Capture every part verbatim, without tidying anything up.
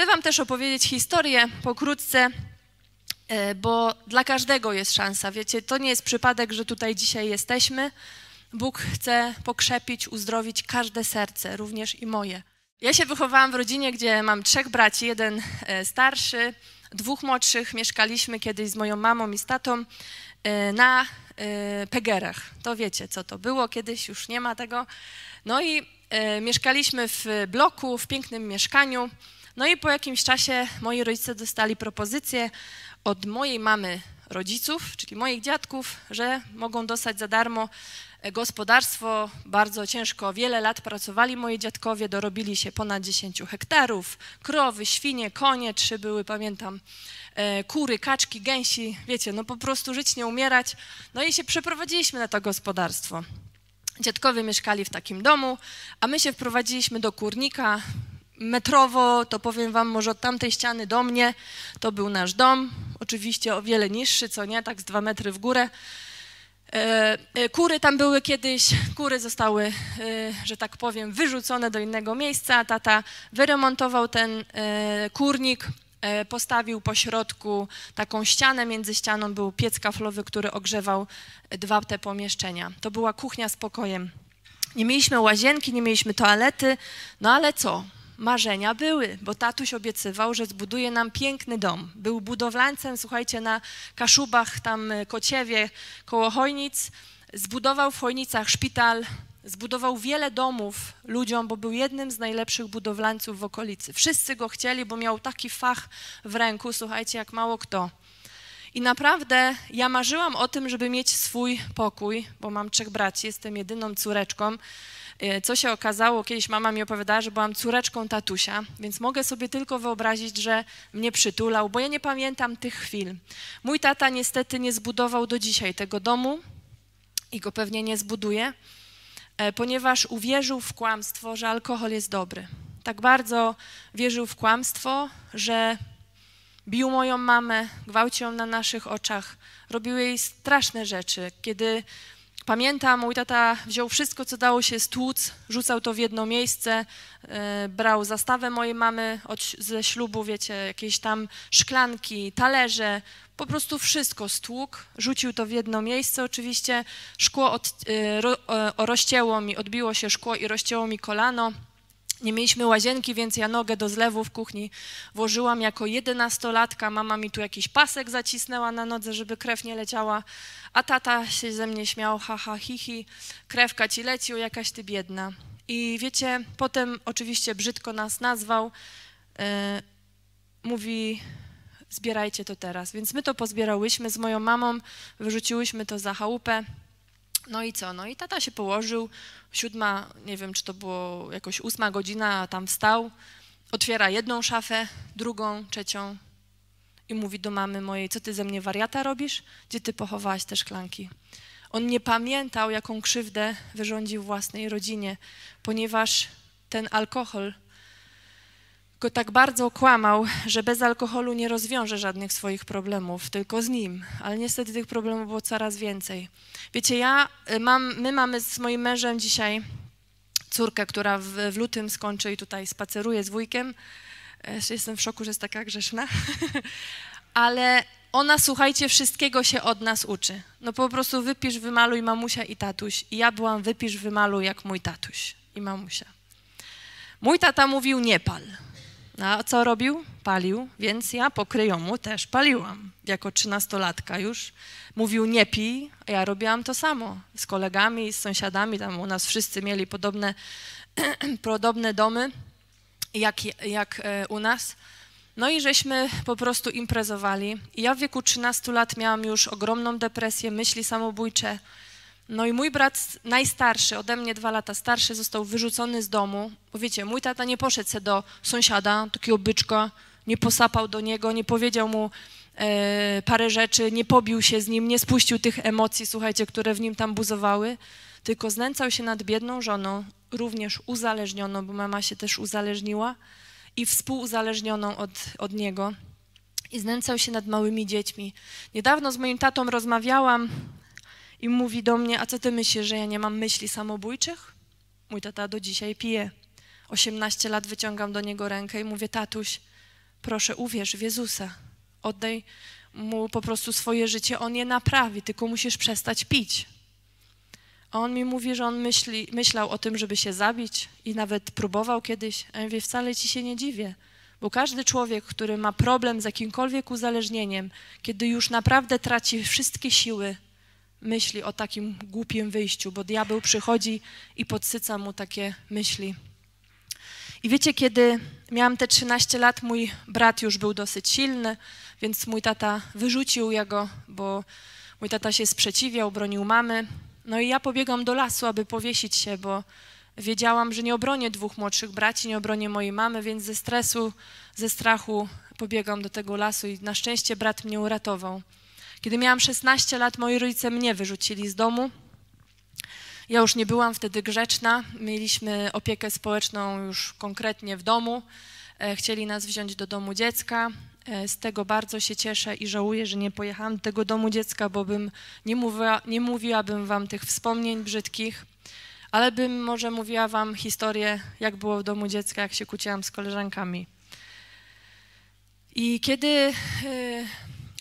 Chcę wam też opowiedzieć historię pokrótce, bo dla każdego jest szansa. Wiecie, to nie jest przypadek, że tutaj dzisiaj jesteśmy. Bóg chce pokrzepić, uzdrowić każde serce, również i moje. Ja się wychowałam w rodzinie, gdzie mam trzech braci, jeden starszy, dwóch młodszych. Mieszkaliśmy kiedyś z moją mamą i z tatą na Pegerach. To wiecie, co to było kiedyś, już nie ma tego. No i mieszkaliśmy w bloku, w pięknym mieszkaniu. No i po jakimś czasie moi rodzice dostali propozycję od mojej mamy rodziców, czyli moich dziadków, że mogą dostać za darmo gospodarstwo. Bardzo ciężko, wiele lat pracowali moi dziadkowie, dorobili się ponad dziesięć hektarów, krowy, świnie, konie, trzy były, pamiętam, kury, kaczki, gęsi, wiecie, no po prostu żyć, nie umierać. No i się przeprowadziliśmy na to gospodarstwo. Dziadkowie mieszkali w takim domu, a my się wprowadziliśmy do kurnika, metrowo, to powiem wam, może od tamtej ściany do mnie, to był nasz dom, oczywiście o wiele niższy, co nie, tak z dwa metry w górę. Kury tam były kiedyś, kury zostały, że tak powiem, wyrzucone do innego miejsca. Tata wyremontował ten kurnik, postawił po środku taką ścianę, między ścianą był piec kaflowy, który ogrzewał dwa te pomieszczenia. To była kuchnia z pokojem. Nie mieliśmy łazienki, nie mieliśmy toalety, no ale co? Marzenia były, bo tatuś obiecywał, że zbuduje nam piękny dom. Był budowlańcem, słuchajcie, na Kaszubach, tam Kociewie, koło Chojnic. Zbudował w Chojnicach szpital, zbudował wiele domów ludziom, bo był jednym z najlepszych budowlańców w okolicy. Wszyscy go chcieli, bo miał taki fach w ręku, słuchajcie, jak mało kto. I naprawdę ja marzyłam o tym, żeby mieć swój pokój, bo mam trzech braci, jestem jedyną córeczką. Co się okazało, kiedyś mama mi opowiadała, że byłam córeczką tatusia, więc mogę sobie tylko wyobrazić, że mnie przytulał, bo ja nie pamiętam tych chwil. Mój tata niestety nie zbudował do dzisiaj tego domu i go pewnie nie zbuduje, ponieważ uwierzył w kłamstwo, że alkohol jest dobry. Tak bardzo wierzył w kłamstwo, że bił moją mamę, gwałcił ją na naszych oczach, robił jej straszne rzeczy. Kiedy pamiętam, mój tata wziął wszystko, co dało się stłuc, rzucał to w jedno miejsce, yy, brał zastawę mojej mamy od, ze ślubu, wiecie, jakieś tam szklanki, talerze, po prostu wszystko stłukł, rzucił to w jedno miejsce. Oczywiście szkło od, yy, ro, o, rozcięło mi, odbiło się szkło i rozcięło mi kolano. Nie mieliśmy łazienki, więc ja nogę do zlewu w kuchni włożyłam jako jedenastolatka. Mama mi tu jakiś pasek zacisnęła na nodze, żeby krew nie leciała, a tata się ze mnie śmiał, ha, ha, hi, hi, krewka ci leci, o jakaś ty biedna. I wiecie, potem oczywiście brzydko nas nazwał, yy, mówi, zbierajcie to teraz. Więc my to pozbierałyśmy z moją mamą, wyrzuciłyśmy to za chałupę. No i co? No i tata się położył, siódma, nie wiem, czy to było jakoś ósma godzina, a tam wstał, otwiera jedną szafę, drugą, trzecią i mówi do mamy mojej, co ty ze mnie wariata robisz? Gdzie ty pochowałaś te szklanki? On nie pamiętał, jaką krzywdę wyrządził własnej rodzinie, ponieważ ten alkohol go tak bardzo okłamał, że bez alkoholu nie rozwiąże żadnych swoich problemów, tylko z nim. Ale niestety tych problemów było coraz więcej. Wiecie, ja mam, my mamy z moim mężem dzisiaj córkę, która w, w lutym skończy i tutaj spaceruje z wujkiem. Jestem w szoku, że jest taka grzeszna. Ale ona, słuchajcie, wszystkiego się od nas uczy. No po prostu wypisz, wymaluj mamusia i tatuś. I ja byłam wypisz, wymaluj jak mój tatuś i mamusia. Mój tata mówił nie pal. A co robił? Palił, więc ja po kryjomu też paliłam. Jako trzynastolatka już. Mówił nie pij, a ja robiłam to samo. Z kolegami, z sąsiadami, tam u nas wszyscy mieli podobne, podobne domy jak, jak u nas. No i żeśmy po prostu imprezowali. I ja w wieku trzynastu lat miałam już ogromną depresję, myśli samobójcze. No i mój brat najstarszy, ode mnie dwa lata starszy, został wyrzucony z domu. Bo wiecie, mój tata nie poszedł se do sąsiada, takiego byczka, nie posapał do niego, nie powiedział mu e, parę rzeczy, nie pobił się z nim, nie spuścił tych emocji, słuchajcie, które w nim tam buzowały, tylko znęcał się nad biedną żoną, również uzależnioną, bo mama się też uzależniła i współuzależnioną od, od niego. I znęcał się nad małymi dziećmi. Niedawno z moim tatą rozmawiałam, i mówi do mnie, a co ty myślisz, że ja nie mam myśli samobójczych? Mój tata do dzisiaj pije. osiemnaście lat wyciągam do niego rękę i mówię, tatuś, Proszę, uwierz w Jezusa. Oddaj mu po prostu swoje życie. On je naprawi, tylko musisz przestać pić. A on mi mówi, że on myśli, myślał o tym, żeby się zabić i nawet próbował kiedyś. A ja mówię, wcale ci się nie dziwię, bo każdy człowiek, który ma problem z jakimkolwiek uzależnieniem, kiedy już naprawdę traci wszystkie siły, myśli o takim głupim wyjściu, bo diabeł przychodzi i podsyca mu takie myśli. I wiecie, kiedy miałam te trzynaście lat, mój brat już był dosyć silny, więc mój tata wyrzucił jego, bo mój tata się sprzeciwiał, bronił mamy. No i ja pobiegłam do lasu, aby powiesić się, bo wiedziałam, że nie obronię dwóch młodszych braci, nie obronię mojej mamy, więc ze stresu, ze strachu pobiegłam do tego lasu i na szczęście brat mnie uratował. Kiedy miałam szesnaście lat, moi rodzice mnie wyrzucili z domu. Ja już nie byłam wtedy grzeczna, mieliśmy opiekę społeczną już konkretnie w domu, chcieli nas wziąć do domu dziecka. Z tego bardzo się cieszę i żałuję, że nie pojechałam do tego domu dziecka, bo bym nie mówiła, nie mówiłabym wam tych wspomnień brzydkich, ale bym może mówiła wam historię, jak było w domu dziecka, jak się kłóciłam z koleżankami. I kiedy yy,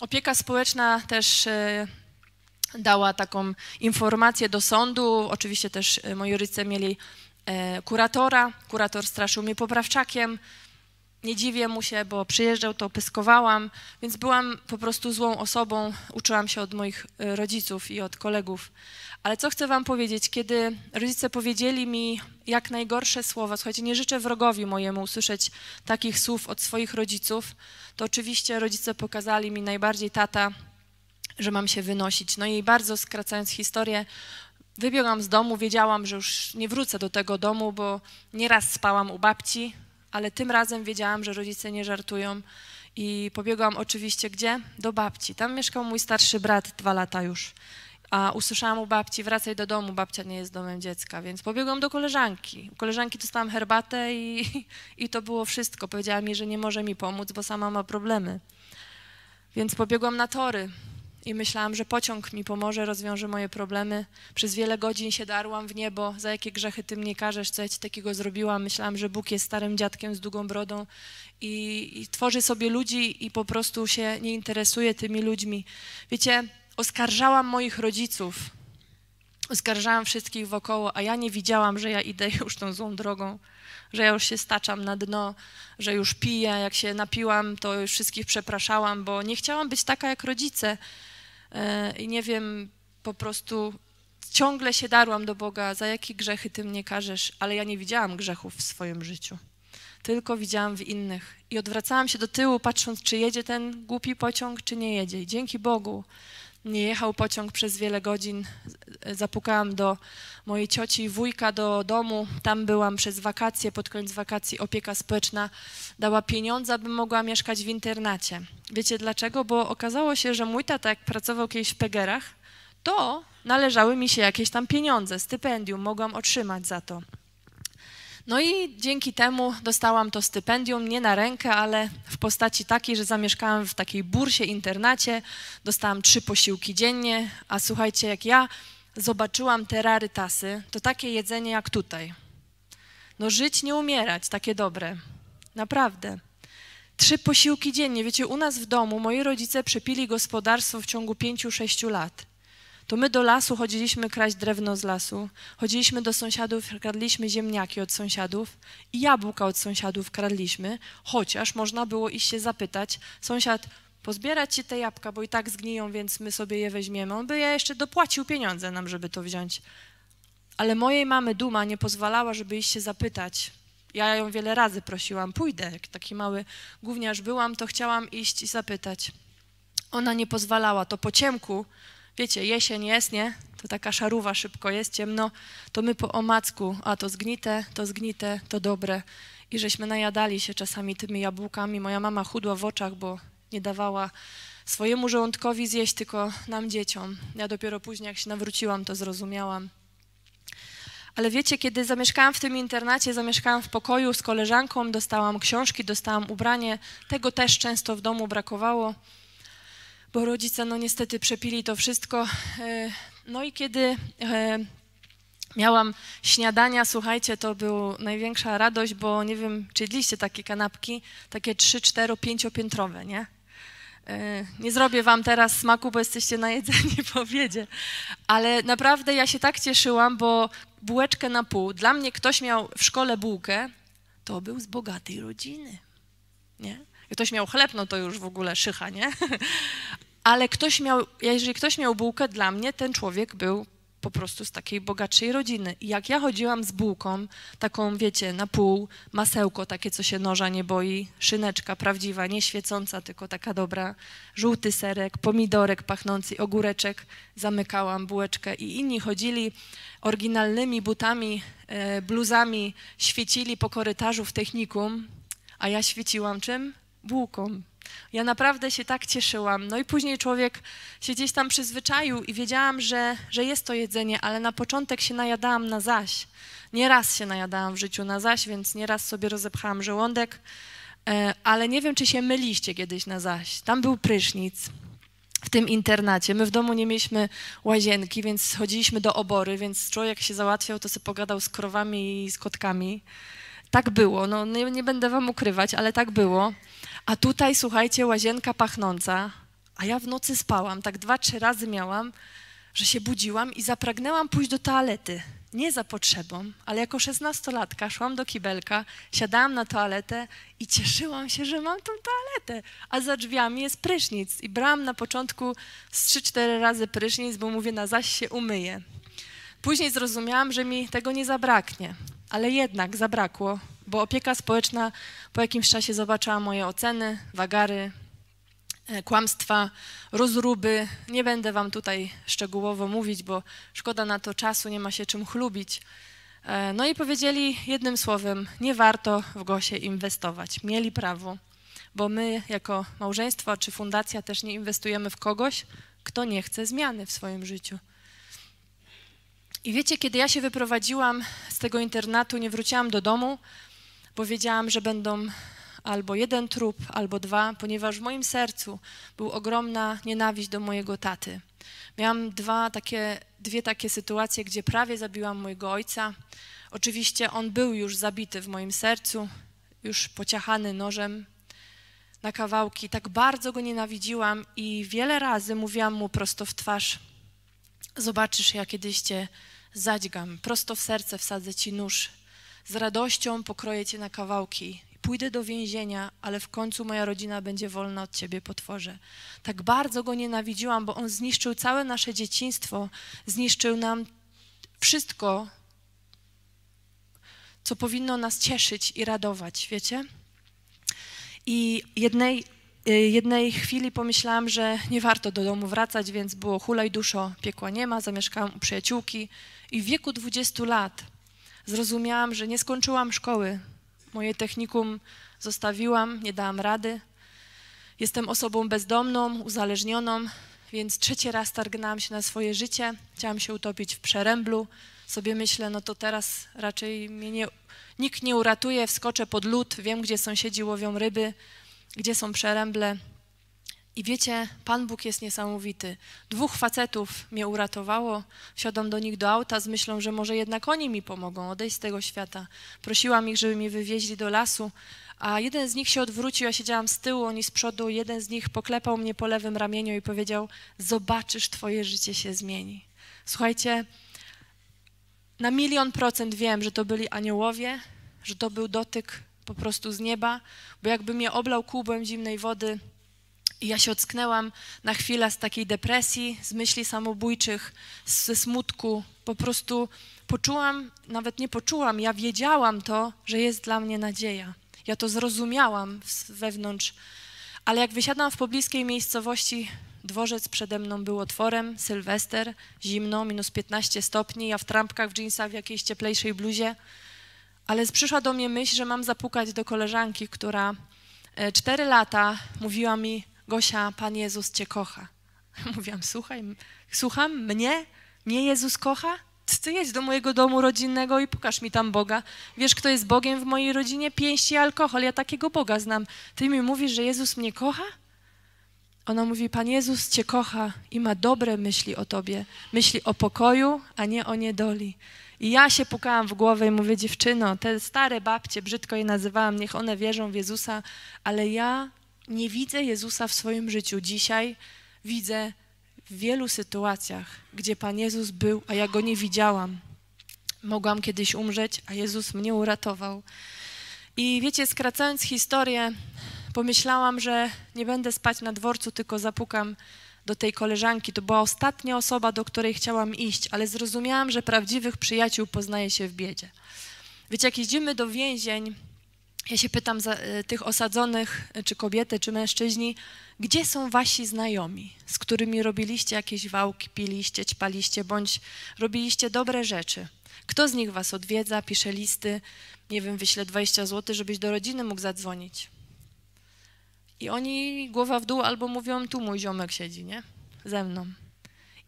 opieka społeczna też yy, dała taką informację do sądu, oczywiście też moi rodzice mieli yy, kuratora, kurator straszył mnie poprawczakiem. Nie dziwię mu się, bo przyjeżdżał, to pyskowałam, więc byłam po prostu złą osobą, uczyłam się od moich rodziców i od kolegów. Ale co chcę wam powiedzieć, kiedy rodzice powiedzieli mi jak najgorsze słowa, słuchajcie, nie życzę wrogowi mojemu usłyszeć takich słów od swoich rodziców, to oczywiście rodzice pokazali mi, najbardziej tata, że mam się wynosić. No i bardzo skracając historię, wybiegłam z domu, wiedziałam, że już nie wrócę do tego domu, bo nieraz spałam u babci, ale tym razem wiedziałam, że rodzice nie żartują i pobiegłam oczywiście gdzie? Do babci. Tam mieszkał mój starszy brat, dwa lata już. A usłyszałam u babci, wracaj do domu, babcia nie jest domem dziecka, więc pobiegłam do koleżanki. U koleżanki dostałam herbatę i, i to było wszystko. Powiedziała mi, że nie może mi pomóc, bo sama ma problemy. Więc pobiegłam na tory i myślałam, że pociąg mi pomoże, rozwiąże moje problemy. Przez wiele godzin się darłam w niebo, za jakie grzechy ty mnie karzesz, co ja ci takiego zrobiłam. Myślałam, że Bóg jest starym dziadkiem z długą brodą i, i tworzy sobie ludzi i po prostu się nie interesuje tymi ludźmi. Wiecie, oskarżałam moich rodziców, oskarżałam wszystkich wokoło, a ja nie widziałam, że ja idę już tą złą drogą, że ja już się staczam na dno, że już piję, jak się napiłam, to już wszystkich przepraszałam, bo nie chciałam być taka jak rodzice. I nie wiem, po prostu ciągle się darłam do Boga, za jakie grzechy ty mnie karzesz, ale ja nie widziałam grzechów w swoim życiu, tylko widziałam w innych. I odwracałam się do tyłu, patrząc, czy jedzie ten głupi pociąg, czy nie jedzie. I dzięki Bogu nie jechał pociąg przez wiele godzin. Zapukałam do mojej cioci i wujka do domu. Tam byłam przez wakacje, pod koniec wakacji opieka społeczna dała pieniądze, abym mogła mieszkać w internacie. Wiecie dlaczego? Bo okazało się, że mój tata, jak pracował kiedyś w Pegerach, to należały mi się jakieś tam pieniądze, stypendium, mogłam otrzymać za to. No i dzięki temu dostałam to stypendium, nie na rękę, ale w postaci takiej, że zamieszkałam w takiej bursie, internacie, dostałam trzy posiłki dziennie, a słuchajcie, jak ja zobaczyłam te rarytasy, to takie jedzenie jak tutaj. No żyć, nie umierać, takie dobre, naprawdę. Trzy posiłki dziennie, wiecie, u nas w domu moi rodzice przepili gospodarstwo w ciągu pięciu, sześciu lat. To my do lasu chodziliśmy kraść drewno z lasu, chodziliśmy do sąsiadów, kradliśmy ziemniaki od sąsiadów i jabłka od sąsiadów kradliśmy, chociaż można było iść się zapytać, sąsiad, pozbierać ci te jabłka, bo i tak zgniją, więc my sobie je weźmiemy. On by ja jeszcze dopłacił pieniądze nam, żeby to wziąć. Ale mojej mamy duma nie pozwalała, żeby iść się zapytać. Ja ją wiele razy prosiłam, pójdę, jak taki mały gówniarz byłam, to chciałam iść i zapytać. Ona nie pozwalała, to po ciemku, wiecie, jesień jest, nie? To taka szarówa szybko jest, ciemno. To my po omacku, a to zgnite, to zgnite, to dobre. I żeśmy najadali się czasami tymi jabłkami. Moja mama chudła w oczach, bo nie dawała swojemu żołądkowi zjeść, tylko nam dzieciom. Ja dopiero później, jak się nawróciłam, to zrozumiałam. Ale wiecie, kiedy zamieszkałam w tym internacie, zamieszkałam w pokoju z koleżanką, dostałam książki, dostałam ubranie. Tego też często w domu brakowało, bo rodzice no niestety przepili to wszystko. No i kiedy Miałam śniadania, słuchajcie, to była największa radość, bo nie wiem, czy jedliście takie kanapki, takie trzy, cztery, pięciopiętrowe, nie? Nie zrobię wam teraz smaku, bo jesteście najedzeni po obiedzie, ale naprawdę ja się tak cieszyłam, bo bułeczkę na pół, dla mnie ktoś miał w szkole bułkę, to był z bogatej rodziny, nie? Ktoś miał chleb, no to już w ogóle szycha, nie? Ale ktoś miał, jeżeli ktoś miał bułkę, dla mnie ten człowiek był po prostu z takiej bogatszej rodziny. I jak ja chodziłam z bułką, taką, wiecie, na pół, masełko takie, co się noża nie boi, szyneczka prawdziwa, nie świecąca, tylko taka dobra, żółty serek, pomidorek pachnący, ogóreczek, zamykałam bułeczkę i inni chodzili oryginalnymi butami, e, bluzami, świecili po korytarzu w technikum, a ja świeciłam czym? Bułką. Ja naprawdę się tak cieszyłam. No i później człowiek się gdzieś tam przyzwyczaił i wiedziałam, że, że jest to jedzenie, ale na początek się najadałam na zaś. Nieraz się najadałam w życiu na zaś, więc nieraz sobie rozepchałam żołądek, ale nie wiem, czy się myliście kiedyś na zaś. Tam był prysznic w tym internacie. My w domu nie mieliśmy łazienki, więc chodziliśmy do obory, więc człowiek się załatwiał, to sobie pogadał z krowami i z kotkami. Tak było, no nie, nie będę wam ukrywać, ale tak było. A tutaj, słuchajcie, łazienka pachnąca, a ja w nocy spałam, tak dwa, trzy razy miałam, że się budziłam i zapragnęłam pójść do toalety. Nie za potrzebą, ale jako szesnastolatka szłam do kibelka, siadałam na toaletę i cieszyłam się, że mam tą toaletę, a za drzwiami jest prysznic. I brałam na początku z trzy, cztery razy prysznic, bo mówię, na zaś się umyję. Później zrozumiałam, że mi tego nie zabraknie. Ale jednak zabrakło, bo opieka społeczna po jakimś czasie zobaczyła moje oceny, wagary, kłamstwa, rozruby. Nie będę wam tutaj szczegółowo mówić, bo szkoda na to czasu, nie ma się czym chlubić. No i powiedzieli jednym słowem, nie warto w Gosie inwestować. Mieli prawo, bo my jako małżeństwo czy fundacja też nie inwestujemy w kogoś, kto nie chce zmiany w swoim życiu. I wiecie, kiedy ja się wyprowadziłam z tego internatu, nie wróciłam do domu, bo wiedziałam, że będą albo jeden trup, albo dwa, ponieważ w moim sercu była ogromna nienawiść do mojego taty. Miałam dwa takie, dwie takie sytuacje, gdzie prawie zabiłam mojego ojca. Oczywiście on był już zabity w moim sercu, już pociachany nożem na kawałki. Tak bardzo go nienawidziłam i wiele razy mówiłam mu prosto w twarz: zobaczysz, ja kiedyś cię zadźgam, prosto w serce wsadzę ci nóż, z radością pokroję cię na kawałki, pójdę do więzienia, ale w końcu moja rodzina będzie wolna od ciebie, potworze. Tak bardzo go nienawidziłam, bo on zniszczył całe nasze dzieciństwo, zniszczył nam wszystko, co powinno nas cieszyć i radować, wiecie? I jednej... Jednej chwili pomyślałam, że nie warto do domu wracać, więc było hulaj duszo, piekła nie ma, zamieszkałam u przyjaciółki i w wieku dwudziestu lat zrozumiałam, że nie skończyłam szkoły. Moje technikum zostawiłam, nie dałam rady. Jestem osobą bezdomną, uzależnioną, więc trzeci raz targnęłam się na swoje życie, chciałam się utopić w przeręblu. Sobie myślę, no to teraz raczej mnie nie, nikt nie uratuje, wskoczę pod lód, wiem, gdzie sąsiedzi łowią ryby, gdzie są przeręble. I wiecie, Pan Bóg jest niesamowity. Dwóch facetów mnie uratowało, wsiadłam do nich do auta z myślą, że może jednak oni mi pomogą odejść z tego świata. Prosiłam ich, żeby mnie wywieźli do lasu, a jeden z nich się odwrócił, ja siedziałam z tyłu, oni z przodu, jeden z nich poklepał mnie po lewym ramieniu i powiedział: zobaczysz, twoje życie się zmieni. Słuchajcie, na milion procent wiem, że to byli aniołowie, że to był dotyk po prostu z nieba, bo jakby mnie oblał kubłem zimnej wody i ja się ocknęłam na chwilę z takiej depresji, z myśli samobójczych, ze smutku. Po prostu poczułam, nawet nie poczułam, ja wiedziałam to, że jest dla mnie nadzieja. Ja to zrozumiałam wewnątrz, ale jak wysiadłam w pobliskiej miejscowości, dworzec przede mną był otworem, sylwester, zimno, minus piętnaście stopni, ja w trampkach, w dżinsach, w jakiejś cieplejszej bluzie. Ale przyszła do mnie myśl, że mam zapukać do koleżanki, która cztery lata mówiła mi: Gosia, Pan Jezus cię kocha. Mówiłam: słuchaj, słucham, mnie? Mnie Jezus kocha? Ty jedź do mojego domu rodzinnego i pokaż mi tam Boga. Wiesz, kto jest Bogiem w mojej rodzinie? Pięści i alkohol, ja takiego Boga znam. Ty mi mówisz, że Jezus mnie kocha? Ona mówi: Pan Jezus cię kocha i ma dobre myśli o tobie, myśli o pokoju, a nie o niedoli. I ja się pukałam w głowę i mówię: dziewczyno, te stare babcie, brzydko je nazywałam, niech one wierzą w Jezusa, ale ja nie widzę Jezusa w swoim życiu. Dzisiaj widzę w wielu sytuacjach, gdzie Pan Jezus był, a ja Go nie widziałam. Mogłam kiedyś umrzeć, a Jezus mnie uratował. I wiecie, skracając historię, pomyślałam, że nie będę spać na dworcu, tylko zapukam do tej koleżanki. To była ostatnia osoba, do której chciałam iść, ale zrozumiałam, że prawdziwych przyjaciół poznaje się w biedzie. Wiecie, jak jeździmy do więzień, ja się pytam za, y, tych osadzonych, czy kobiety, czy mężczyźni, gdzie są wasi znajomi, z którymi robiliście jakieś wałki, piliście, ćpaliście, bądź robiliście dobre rzeczy? Kto z nich was odwiedza, pisze listy, nie wiem, wyśle dwadzieścia złotych, żebyś do rodziny mógł zadzwonić? I oni głowa w dół albo mówią: tu mój ziomek siedzi, nie? Ze mną.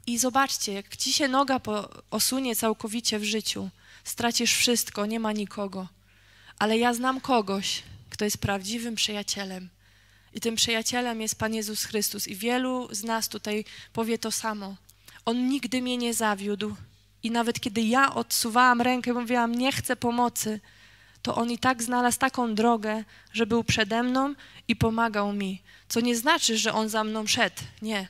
I zobaczcie, jak ci się noga osunie całkowicie w życiu, stracisz wszystko, nie ma nikogo. Ale ja znam kogoś, kto jest prawdziwym przyjacielem. I tym przyjacielem jest Pan Jezus Chrystus. I wielu z nas tutaj powie to samo. On nigdy mnie nie zawiódł. I nawet kiedy ja odsuwałam rękę, mówiłam: nie chcę pomocy, to On i tak znalazł taką drogę, że był przede mną i pomagał mi. Co nie znaczy, że On za mną szedł, nie.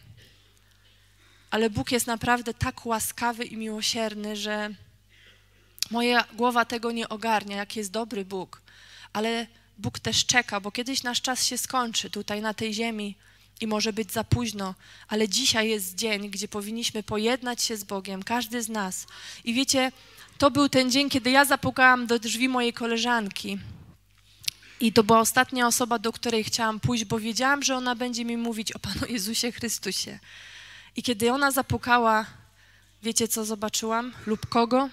Ale Bóg jest naprawdę tak łaskawy i miłosierny, że moja głowa tego nie ogarnia, jak jest dobry Bóg. Ale Bóg też czeka, bo kiedyś nasz czas się skończy tutaj na tej ziemi i może być za późno, ale dzisiaj jest dzień, gdzie powinniśmy pojednać się z Bogiem, każdy z nas. I wiecie, to był ten dzień, kiedy ja zapukałam do drzwi mojej koleżanki i to była ostatnia osoba, do której chciałam pójść, bo wiedziałam, że ona będzie mi mówić o Panu Jezusie Chrystusie. I kiedy ona zapukała, wiecie co zobaczyłam? Lub kogo?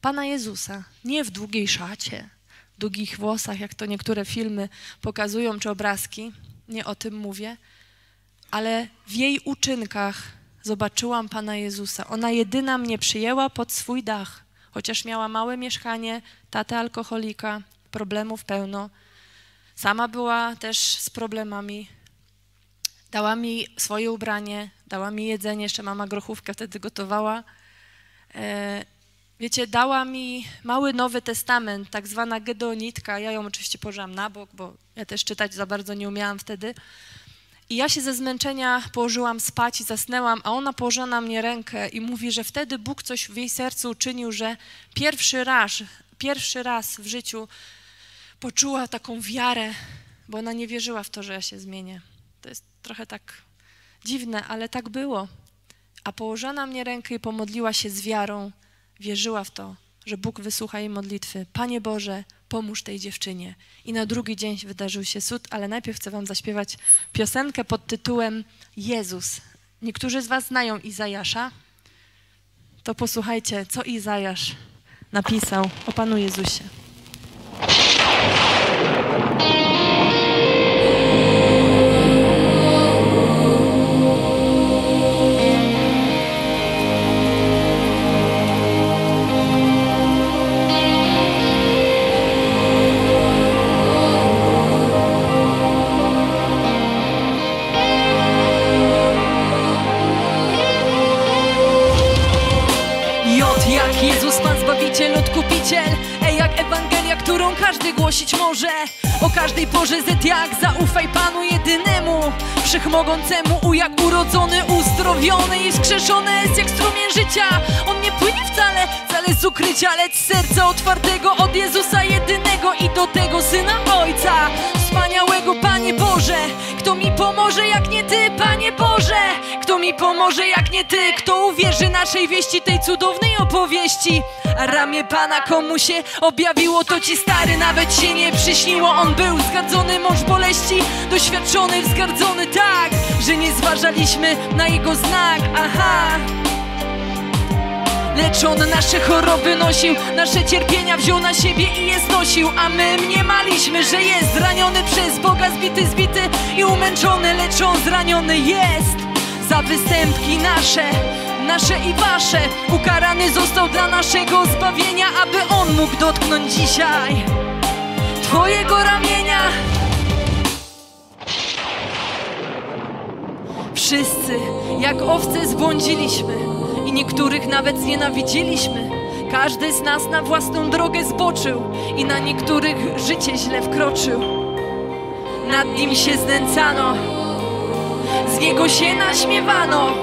Pana Jezusa. Nie w długiej szacie, długich włosach, jak to niektóre filmy pokazują, czy obrazki, nie o tym mówię, ale w jej uczynkach zobaczyłam Pana Jezusa. Ona jedyna mnie przyjęła pod swój dach, chociaż miała małe mieszkanie, tatę alkoholika, problemów pełno. Sama była też z problemami. Dała mi swoje ubranie, dała mi jedzenie, jeszcze mama grochówkę wtedy gotowała. Wiecie, dała mi mały Nowy Testament, tak zwana Gedeonitka. Ja ją oczywiście położyłam na bok, bo ja też czytać za bardzo nie umiałam wtedy. I ja się ze zmęczenia położyłam spać i zasnęłam, a ona położyła na mnie rękę i mówi, że wtedy Bóg coś w jej sercu uczynił, że pierwszy raz, pierwszy raz w życiu poczuła taką wiarę, bo ona nie wierzyła w to, że ja się zmienię. To jest trochę tak dziwne, ale tak było. A położyła na mnie rękę i pomodliła się z wiarą. Wierzyła w to, że Bóg wysłucha jej modlitwy. Panie Boże, pomóż tej dziewczynie. I na drugi dzień wydarzył się cud, ale najpierw chcę wam zaśpiewać piosenkę pod tytułem Jezus. Niektórzy z was znają Izajasza. To posłuchajcie, co Izajasz napisał o Panu Jezusie. Głosić może o każdej porze zet, jak zaufaj Panu jedynemu wszechmogącemu, u jak urodzony, uzdrowiony i skrzeszony jest jak strumień życia. On nie płynie wcale, wcale z ukrycia, lecz z serca otwartego od Jezusa jedynego i do tego Syna Ojca wspaniałego. Panie Boże, kto mi pomoże jak nie Ty? Panie Boże, kto mi pomoże jak nie Ty? Kto uwierzy naszej wieści, tej cudownej opowieści? A ramię Pana komu się objawiło, to Ci, stary, nawet się nie przyśniło. On był zgardzony, mąż boleści, doświadczony, wzgardzony tak, że nie zważaliśmy na Jego znak. Aha. Lecz On nasze choroby nosił, nasze cierpienia wziął na siebie i je znosił. A my mniemaliśmy, że jest zraniony przez Boga, zbity, zbity i umęczony. Lecz On zraniony jest za występki nasze, nasze i wasze. Ukarany został dla naszego zbawienia, aby On mógł dotknąć dzisiaj Twojego ramienia. Wszyscy jak owce zbłądziliśmy i niektórych nawet znienawidziliśmy. Każdy z nas na własną drogę zboczył i na niektórych życie źle wkroczył. Nad nim się znęcano, z niego się naśmiewano.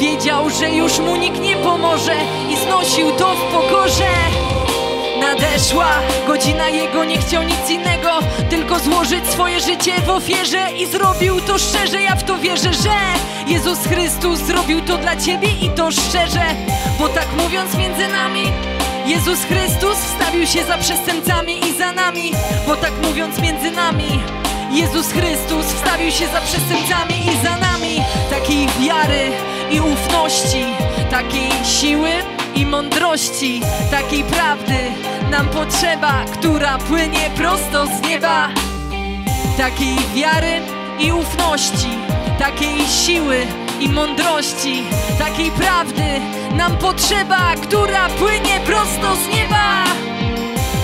Wiedział, że już mu nikt nie pomoże i znosił to w pokorze. Nadeszła godzina jego, nie chciał nic innego, tylko złożyć swoje życie w ofierze. I zrobił to szczerze, ja w to wierzę, że Jezus Chrystus zrobił to dla ciebie i to szczerze. Bo tak mówiąc między nami, Jezus Chrystus wstawił się za przestępcami i za nami. Bo tak mówiąc między nami, Jezus Chrystus wstawił się za przestępcami i za nami. Takiej wiary i ufności, takiej siły i mądrości, takiej prawdy nam potrzeba, która płynie prosto z nieba. Takiej wiary i ufności, takiej siły i mądrości, takiej prawdy nam potrzeba, która płynie prosto z nieba.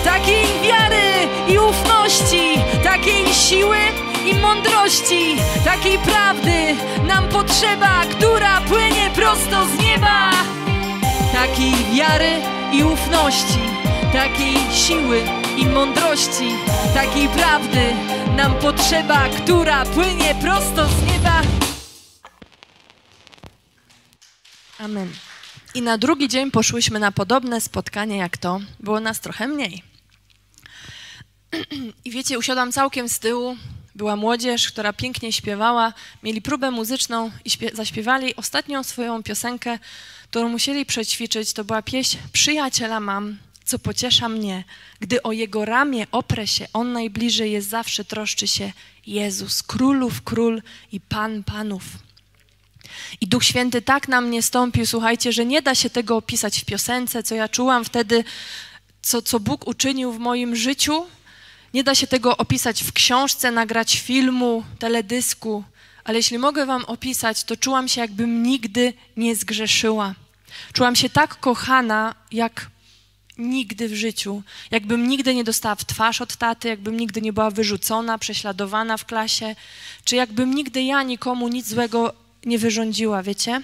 Takiej wiary i ufności, takiej siły i mądrości, takiej prawdy nam potrzeba, która płynie prosto z nieba. Takiej wiary i ufności, takiej siły i mądrości, takiej prawdy nam potrzeba, która płynie prosto z nieba. Amen. I na drugi dzień poszłyśmy na podobne spotkanie jak to. Było nas trochę mniej. I wiecie, usiadłam całkiem z tyłu. Była młodzież, która pięknie śpiewała. Mieli próbę muzyczną i zaśpiewali ostatnią swoją piosenkę, którą musieli przećwiczyć. To była pieśń Przyjaciela mam, co pociesza mnie. Gdy o jego ramię oprę się, on najbliżej jest, zawsze troszczy się Jezus, królów król i Pan panów. I Duch Święty tak na mnie stąpił, słuchajcie, że nie da się tego opisać w piosence, co ja czułam wtedy, co, co Bóg uczynił w moim życiu. Nie da się tego opisać w książce, nagrać filmu, teledysku, ale jeśli mogę wam opisać, to czułam się, jakbym nigdy nie zgrzeszyła. Czułam się tak kochana, jak nigdy w życiu. Jakbym nigdy nie dostała w twarz od taty, jakbym nigdy nie była wyrzucona, prześladowana w klasie, czy jakbym nigdy ja nikomu nic złego nie wyrządziła, wiecie?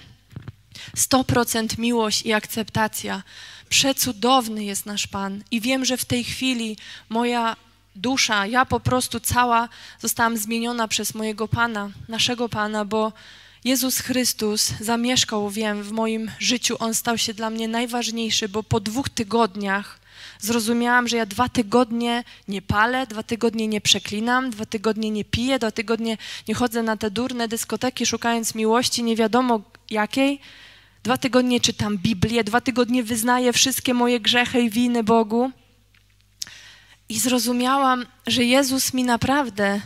sto procent miłość i akceptacja. Przecudowny jest nasz Pan i wiem, że w tej chwili moja dusza, ja po prostu cała zostałam zmieniona przez mojego Pana, naszego Pana, bo Jezus Chrystus zamieszkał, wiem, w moim życiu. On stał się dla mnie najważniejszy, bo po dwóch tygodniach zrozumiałam, że ja dwa tygodnie nie palę, dwa tygodnie nie przeklinam, dwa tygodnie nie piję, dwa tygodnie nie chodzę na te durne dyskoteki, szukając miłości, nie wiadomo jakiej. Dwa tygodnie czytam Biblię, dwa tygodnie wyznaję wszystkie moje grzechy i winy Bogu. I zrozumiałam, że Jezus mi naprawdę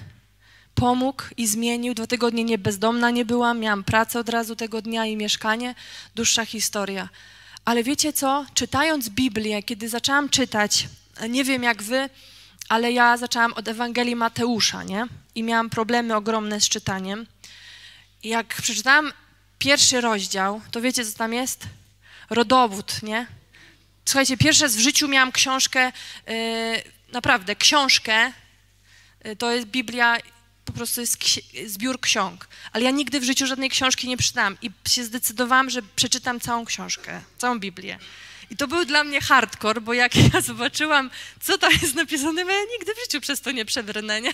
pomógł i zmienił. Dwa tygodnie nie bezdomna nie byłam, miałam pracę od razu tego dnia i mieszkanie. Dłuższa historia. Ale wiecie co? Czytając Biblię, kiedy zaczęłam czytać, nie wiem jak wy, ale ja zaczęłam od Ewangelii Mateusza, nie? I miałam problemy ogromne z czytaniem. I jak przeczytałam pierwszy rozdział, to wiecie co tam jest? Rodowód, nie? Słuchajcie, pierwszy raz w życiu miałam książkę, yy, naprawdę książkę, yy, to jest Biblia, po prostu jest zbiór ksiąg, ale ja nigdy w życiu żadnej książki nie przeczytałam i się zdecydowałam, że przeczytam całą książkę, całą Biblię. I to był dla mnie hardcore, bo jak ja zobaczyłam, co tam jest napisane, ja nigdy w życiu przez to nie przebrnę, nie?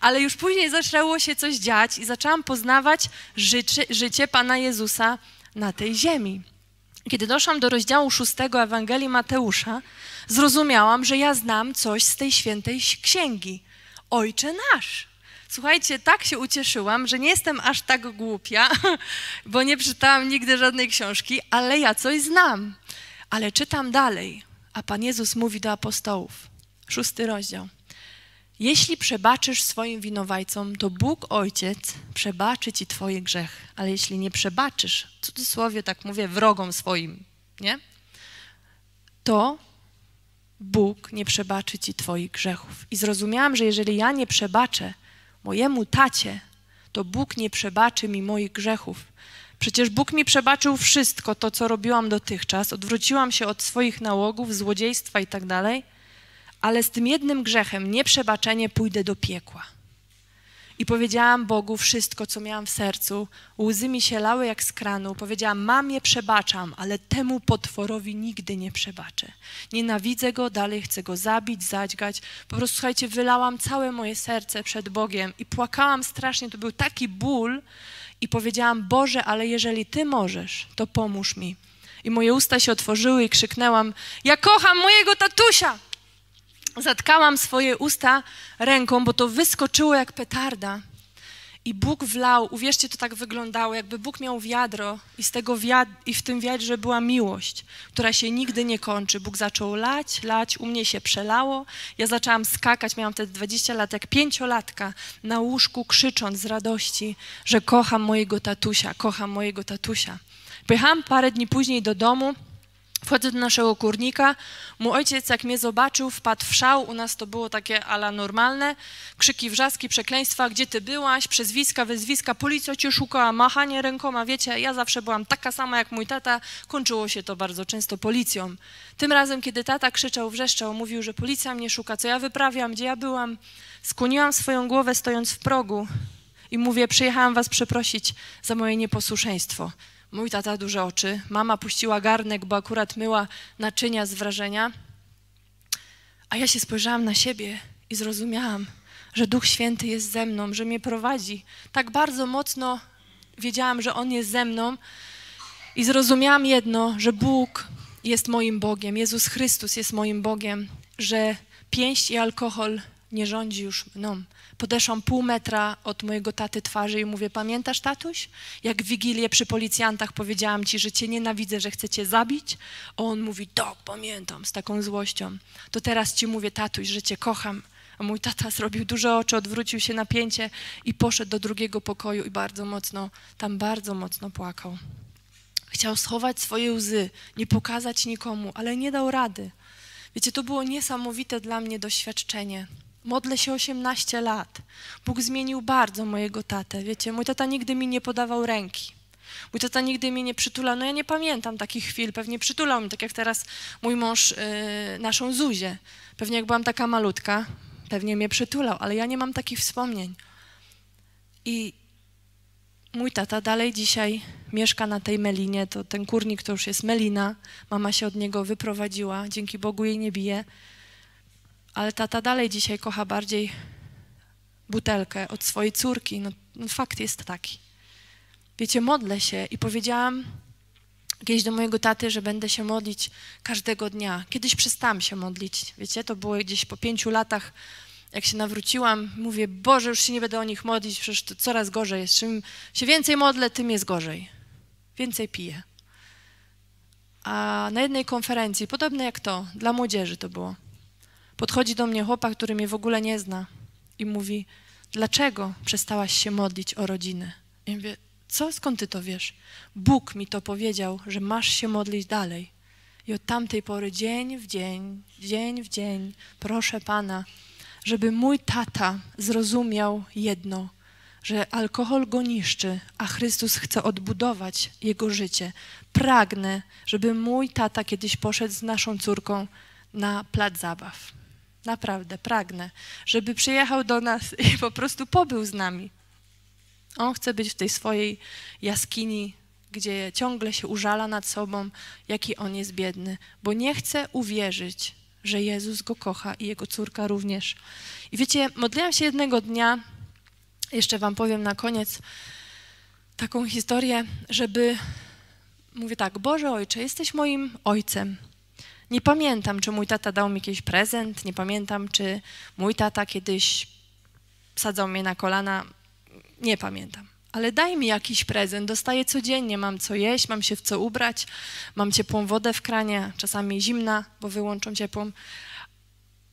Ale już później zaczęło się coś dziać i zaczęłam poznawać życie, życie Pana Jezusa na tej ziemi. Kiedy doszłam do rozdziału szóstego Ewangelii Mateusza, zrozumiałam, że ja znam coś z tej świętej księgi. Ojcze nasz! Słuchajcie, tak się ucieszyłam, że nie jestem aż tak głupia, bo nie czytałam nigdy żadnej książki, ale ja coś znam. Ale czytam dalej, a Pan Jezus mówi do apostołów. Szósty rozdział. Jeśli przebaczysz swoim winowajcom, to Bóg Ojciec przebaczy ci twoje grzechy. Ale jeśli nie przebaczysz, w cudzysłowie tak mówię, wrogom swoim, nie? To Bóg nie przebaczy ci twoich grzechów. I zrozumiałam, że jeżeli ja nie przebaczę mojemu tacie, to Bóg nie przebaczy mi moich grzechów. Przecież Bóg mi przebaczył wszystko to, co robiłam dotychczas. Odwróciłam się od swoich nałogów, złodziejstwa i tak dalej. Ale z tym jednym grzechem, nieprzebaczenie, pójdę do piekła. I powiedziałam Bogu wszystko, co miałam w sercu. Łzy mi się lały jak z kranu. Powiedziałam, mamie przebaczam, ale temu potworowi nigdy nie przebaczę. Nienawidzę go, dalej chcę go zabić, zadźgać. Po prostu, słuchajcie, wylałam całe moje serce przed Bogiem i płakałam strasznie. To był taki ból i powiedziałam, Boże, ale jeżeli Ty możesz, to pomóż mi. I moje usta się otworzyły i krzyknęłam, ja kocham mojego tatusia! Zatkałam swoje usta ręką, bo to wyskoczyło jak petarda. I Bóg wlał, uwierzcie, to tak wyglądało, jakby Bóg miał wiadro i, z tego wiad- i w tym wiadrze była miłość, która się nigdy nie kończy. Bóg zaczął lać, lać, u mnie się przelało. Ja zaczęłam skakać, miałam wtedy dwadzieścia lat, jak pięciolatka, na łóżku krzycząc z radości, że kocham mojego tatusia, kocham mojego tatusia. Pojechałam parę dni później do domu, wchodzę do naszego kurnika, mój ojciec jak mnie zobaczył, wpadł w szał, u nas to było takie a la normalne, krzyki, wrzaski, przekleństwa, gdzie ty byłaś, przezwiska, wyzwiska, policja cię szukała, machanie rękoma, wiecie, ja zawsze byłam taka sama jak mój tata, kończyło się to bardzo często policją. Tym razem, kiedy tata krzyczał, wrzeszczał, mówił, że policja mnie szuka, co ja wyprawiam, gdzie ja byłam, skłoniłam swoją głowę stojąc w progu i mówię, przyjechałam was przeprosić za moje nieposłuszeństwo. Mój tata duże oczy, mama puściła garnek, bo akurat myła naczynia z wrażenia. A ja się spojrzałam na siebie i zrozumiałam, że Duch Święty jest ze mną, że mnie prowadzi. Tak bardzo mocno wiedziałam, że On jest ze mną i zrozumiałam jedno, że Bóg jest moim Bogiem, Jezus Chrystus jest moim Bogiem, że pięść i alkohol nie rządzi już mną. Podeszłam pół metra od mojego taty twarzy i mówię, pamiętasz, tatuś? Jak w Wigilię przy policjantach powiedziałam ci, że cię nienawidzę, że chcę cię zabić? A on mówi, tak, pamiętam, z taką złością. To teraz ci mówię, tatuś, że cię kocham. A mój tata zrobił duże oczy, odwrócił się na pięcie i poszedł do drugiego pokoju i bardzo mocno, tam bardzo mocno płakał. Chciał schować swoje łzy, nie pokazać nikomu, ale nie dał rady. Wiecie, to było niesamowite dla mnie doświadczenie. Modlę się osiemnaście lat. Bóg zmienił bardzo mojego tatę. Wiecie, mój tata nigdy mi nie podawał ręki. Mój tata nigdy mnie nie przytulał. No ja nie pamiętam takich chwil. Pewnie przytulał mnie, tak jak teraz mój mąż yy, naszą Zuzię. Pewnie jak byłam taka malutka, pewnie mnie przytulał, ale ja nie mam takich wspomnień. I mój tata dalej dzisiaj mieszka na tej melinie. To ten kurnik to już jest melina. Mama się od niego wyprowadziła. Dzięki Bogu jej nie bije. Ale tata dalej dzisiaj kocha bardziej butelkę od swojej córki. No, no fakt jest taki. Wiecie, modlę się i powiedziałam kiedyś do mojego taty, że będę się modlić każdego dnia. Kiedyś przestałam się modlić. Wiecie, to było gdzieś po pięciu latach, jak się nawróciłam. Mówię, Boże, już się nie będę o nich modlić, przecież to coraz gorzej jest. Czym się więcej modlę, tym jest gorzej. Więcej piję. A na jednej konferencji, podobne jak to, dla młodzieży to było, podchodzi do mnie chłopak, który mnie w ogóle nie zna i mówi, dlaczego przestałaś się modlić o rodzinę? I mówię, co, skąd ty to wiesz? Bóg mi to powiedział, że masz się modlić dalej. I od tamtej pory dzień w dzień, dzień w dzień, proszę Pana, żeby mój tata zrozumiał jedno, że alkohol go niszczy, a Chrystus chce odbudować jego życie. Pragnę, żeby mój tata kiedyś poszedł z naszą córką na plac zabaw. Naprawdę, pragnę, żeby przyjechał do nas i po prostu pobył z nami. On chce być w tej swojej jaskini, gdzie ciągle się użala nad sobą, jaki on jest biedny, bo nie chce uwierzyć, że Jezus go kocha i jego córka również. I wiecie, modliłam się jednego dnia, jeszcze wam powiem na koniec taką historię, żeby, mówię tak, Boże Ojcze, jesteś moim Ojcem. Nie pamiętam, czy mój tata dał mi jakiś prezent, nie pamiętam, czy mój tata kiedyś sadzał mnie na kolana, nie pamiętam. Ale daj mi jakiś prezent, dostaję codziennie, mam co jeść, mam się w co ubrać, mam ciepłą wodę w kranie, czasami zimna, bo wyłączą ciepłą.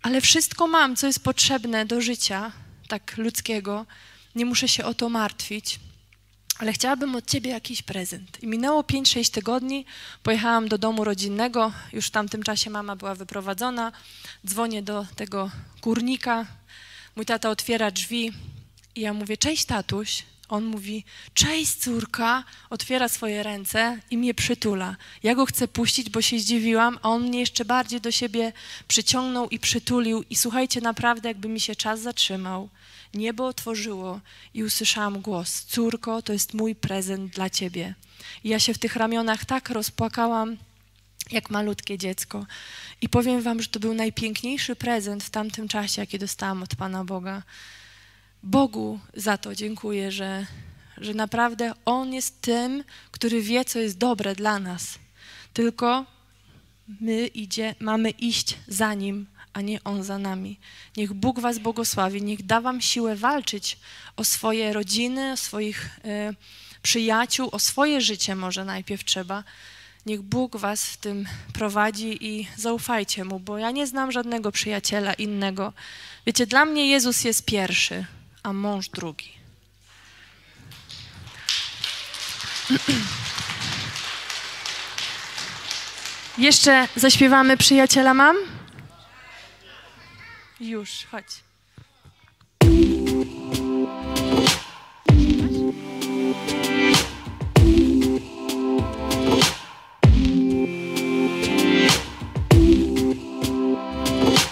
Ale wszystko mam, co jest potrzebne do życia, tak ludzkiego, nie muszę się o to martwić. Ale chciałabym od ciebie jakiś prezent. I minęło pięć sześć tygodni, pojechałam do domu rodzinnego, już w tamtym czasie mama była wyprowadzona, dzwonię do tego kurnika, mój tata otwiera drzwi i ja mówię, cześć tatuś. On mówi, cześć córka, otwiera swoje ręce i mnie przytula. Ja go chcę puścić, bo się zdziwiłam, a on mnie jeszcze bardziej do siebie przyciągnął i przytulił. I słuchajcie, naprawdę jakby mi się czas zatrzymał. Niebo otworzyło i usłyszałam głos: córko, to jest mój prezent dla ciebie. I ja się w tych ramionach tak rozpłakałam, jak malutkie dziecko. I powiem wam, że to był najpiękniejszy prezent w tamtym czasie, jaki dostałam od Pana Boga. Bogu za to dziękuję, że, że naprawdę On jest tym, który wie, co jest dobre dla nas. Tylko my idzie, mamy iść za Nim, a nie On za nami. Niech Bóg was błogosławi, niech da wam siłę walczyć o swoje rodziny, o swoich y, przyjaciół, o swoje życie może najpierw trzeba. Niech Bóg was w tym prowadzi i zaufajcie Mu, bo ja nie znam żadnego przyjaciela innego. Wiecie, dla mnie Jezus jest pierwszy, a mąż drugi. Jeszcze zaśpiewamy Przyjaciela mam? Już, chodź.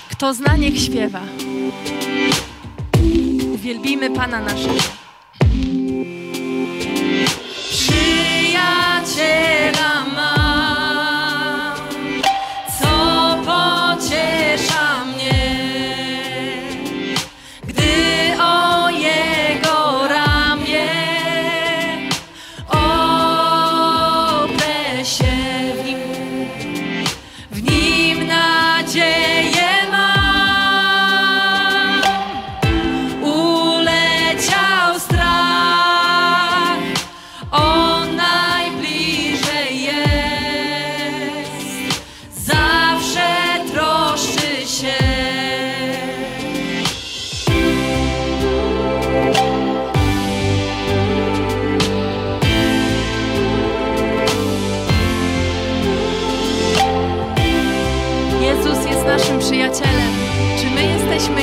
Kto zna, niech śpiewa. Uwielbimy Pana naszego. Przyjaciela mam.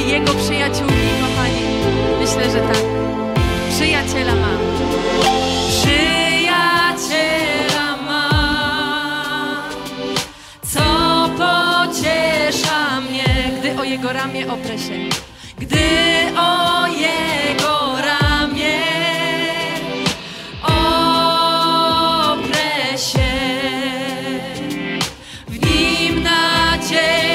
Jego przyjaciółmi, kochani. Myślę, że tak. Przyjaciela mam. Przyjaciela mam, co pociesza mnie, gdy o Jego ramię oprę się. Gdy o Jego ramię oprę się, w Nim nadzieję.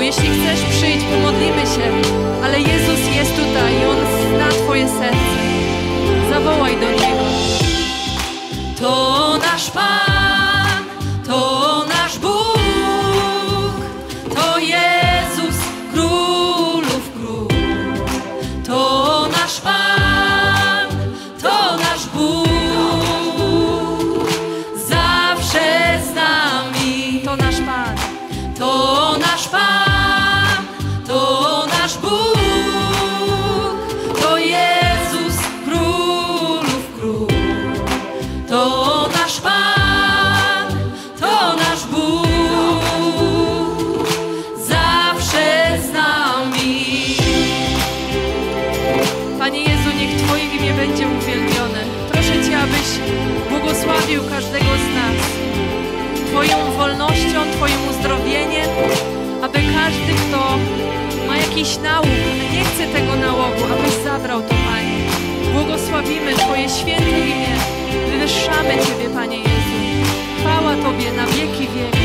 Jeśli chcesz, przyjdź, pomodlimy się, ale Jezus jest tutaj i On zna twoje serce. Zawołaj do Niego. To nasz Pan, to nasz Bóg, to Jezus Królów Król. To nasz Pan, to nasz Bóg, zawsze z nami. To nasz Pan, to nasz Pan. Błogosławił każdego z nas Twoją wolnością, Twoim uzdrowieniem, aby każdy, kto ma jakiś nałóg, ale nie chce tego nałogu, abyś zabrał to, Panie. Błogosławimy Twoje święte imię, wywyższamy Ciebie, Panie Jezu. chwała Tobie na wieki wieków.